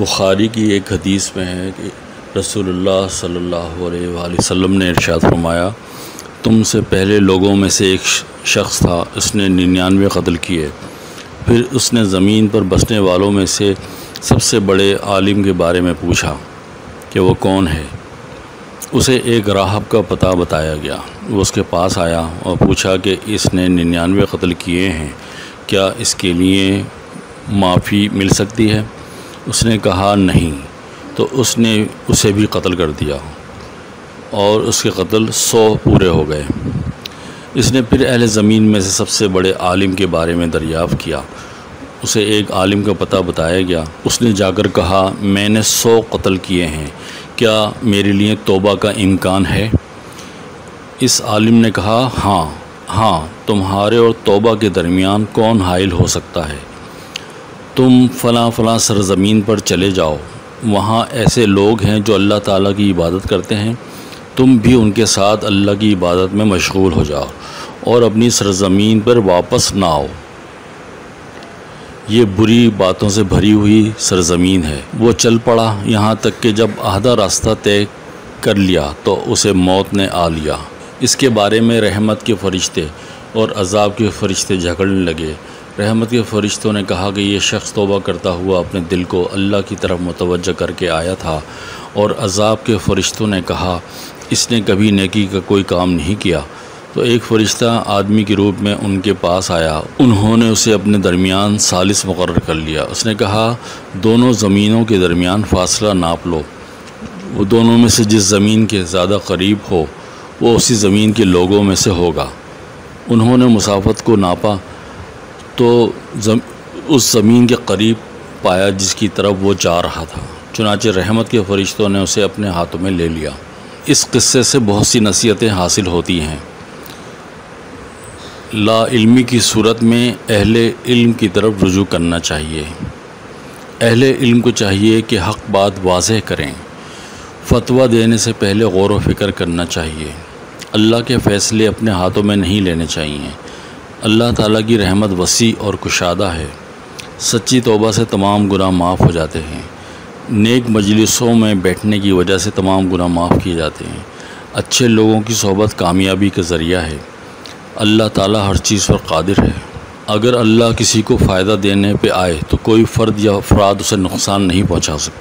बुखारी की एक हदीस में है कि रसूलुल्लाह सल्लल्लाहु अलैहि वसल्लम ने इरशाद फरमाया, तुमसे पहले लोगों में से एक शख्स था, उसने 99 कत्ल किए, फिर उसने ज़मीन पर बसने वालों में से सबसे बड़े आलिम के बारे में पूछा कि वो कौन है। उसे एक राहब का पता बताया गया। वो उसके पास आया और पूछा कि इसने 99 कत्ल किए हैं, क्या इसके लिए माफ़ी मिल सकती है? उसने कहा नहीं, तो उसने उसे भी कत्ल कर दिया और उसके कत्ल 100 पूरे हो गए। इसने फिर अहले ज़मीन में से सबसे बड़े आलिम के बारे में दरियाफ़्त किया। उसे एक आलिम का पता बताया गया। उसने जाकर कहा, मैंने 100 कत्ल किए हैं, क्या मेरे लिए तौबा का इम्कान है? इस आलिम ने कहा, हाँ, तुम्हारे और तौबा के दरमियान कौन हाइल हो सकता है? तुम फ़लाँ सरज़मीन पर चले जाओ, वहाँ ऐसे लोग हैं जो अल्लाह ताला की इबादत करते हैं, तुम भी उनके साथ अल्लाह की इबादत में मशगूल हो जाओ और अपनी सरज़मीन पर वापस ना आओ। ये बुरी बातों से भरी हुई सरज़मीन है। वो चल पड़ा, यहाँ तक कि जब आधा रास्ता तय कर लिया तो उसे मौत ने आ लिया। इसके बारे में रहमत के फरिश्ते और अजाब के फरिश्ते झगड़ने लगे। रहमत के फरिश्तों ने कहा कि यह शख्स तौबा करता हुआ अपने दिल को अल्लाह की तरफ मुतवज्जह करके आया था, और अजाब के फरिश्तों ने कहा इसने कभी नेकी का कोई काम नहीं किया। तो एक फ़रिश्ता आदमी के रूप में उनके पास आया। उन्होंने उसे अपने दरमियान सालिस मुकर्रर कर लिया। उसने कहा, दोनों ज़मीनों के दरमियान फ़ासला नाप लो, वो दोनों में से जिस ज़मीन के ज़्यादा करीब हो वो उसी ज़मीन के लोगों में से होगा। उन्होंने मुसाफत को नापा तो उस ज़मीन के करीब पाया जिसकी तरफ वो जा रहा था। चुनांचे रहमत के फ़रिश्तों ने उसे अपने हाथों में ले लिया। इस किस्से से बहुत सी नसीहतें हासिल होती हैं। ला इल्मी की सूरत में अहले इल्म की तरफ रुजू करना चाहिए। अहले इल्म को चाहिए कि हक़ बात वाज़ह करें। फतवा देने से पहले गौर व फ़िक्र करना चाहिए। अल्लाह के फ़ैसले अपने हाथों में नहीं लेने चाहिए। अल्लाह ताला की रहमत वसी और कुशादा है। सच्ची तौबा से तमाम गुनाह माफ़ हो जाते हैं। नेक मजलिसों में बैठने की वजह से तमाम गुनाह माफ़ किए जाते हैं। अच्छे लोगों की सोहबत कामयाबी का ज़रिया है। अल्लाह ताला हर चीज़ पर कादिर है। अगर अल्लाह किसी को फ़ायदा देने पे आए तो कोई फ़र्द या अफराद उसे नुकसान नहीं पहुंचा सकता।